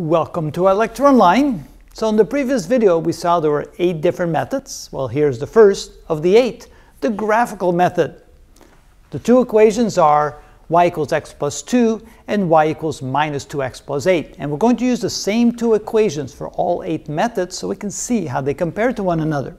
Welcome to our lecture online. So in the previous video we saw there were 8 different methods. Well, here's the first of the 8, the graphical method. The two equations are y equals x plus 2 and y equals minus 2x plus 8. And we're going to use the same two equations for all 8 methods so we can see how they compare to one another.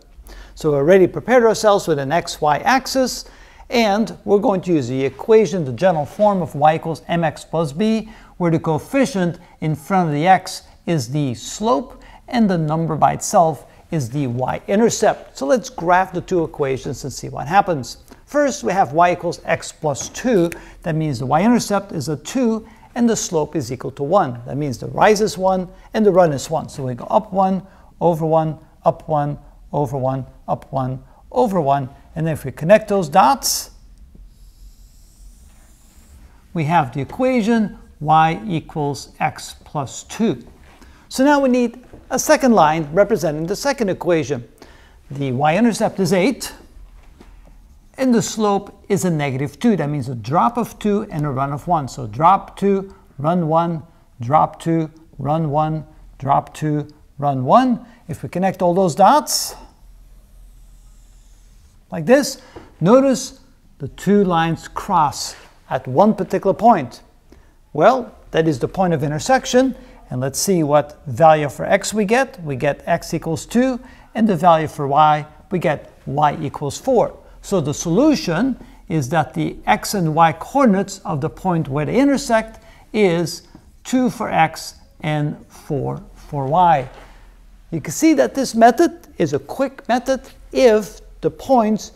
So we already prepared ourselves with an x, y axis, and we're going to use the equation, the general form of y equals mx plus b, where the coefficient in front of the x is the slope and the number by itself is the y-intercept. So let's graph the two equations and see what happens. First, we have y equals x plus 2. That means the y-intercept is a 2 and the slope is equal to 1. That means the rise is 1 and the run is 1. So we go up 1, over 1, up 1, over 1, up 1, over 1. And if we connect those dots, we have the equation y equals x plus 2. So now we need a second line representing the second equation. The y-intercept is 8, and the slope is a negative 2. That means a drop of 2 and a run of 1. So drop 2, run 1, drop 2, run 1, drop 2, run 1. If we connect all those dots, like this, notice the two lines cross at one particular point. Well, that is the point of intersection, and let's see what value for x we get. We get x equals 2, and the value for y, we get y equals 4. So the solution is that the x and y coordinates of the point where they intersect is 2 for x and 4 for y. You can see that this method is a quick method if the points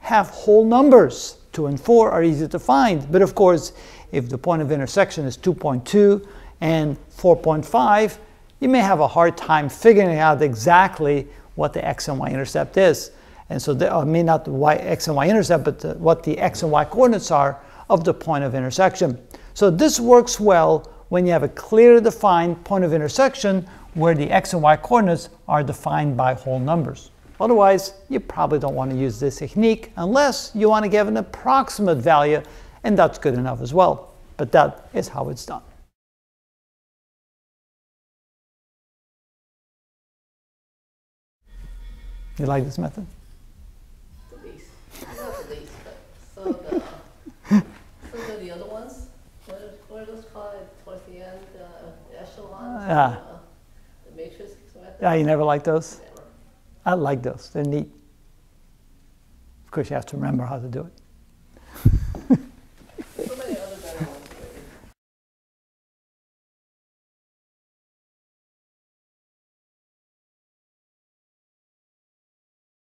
have whole numbers. 2 and 4 are easy to find, but of course, if the point of intersection is 2.2 and 4.5, you may have a hard time figuring out exactly what the x and y intercept is. And so, what the x and y coordinates are of the point of intersection. So this works well when you have a clearly defined point of intersection where the x and y coordinates are defined by whole numbers. Otherwise, you probably don't want to use this technique unless you want to give an approximate value, and that's good enough as well. But that is how it's done. You like this method? The least. I love the least. So the other ones, what are those called towards the end? The echelons? Yeah. The matrix method? Yeah, you never liked those? Never. I like those. They're neat. Of course, you have to remember how to do it.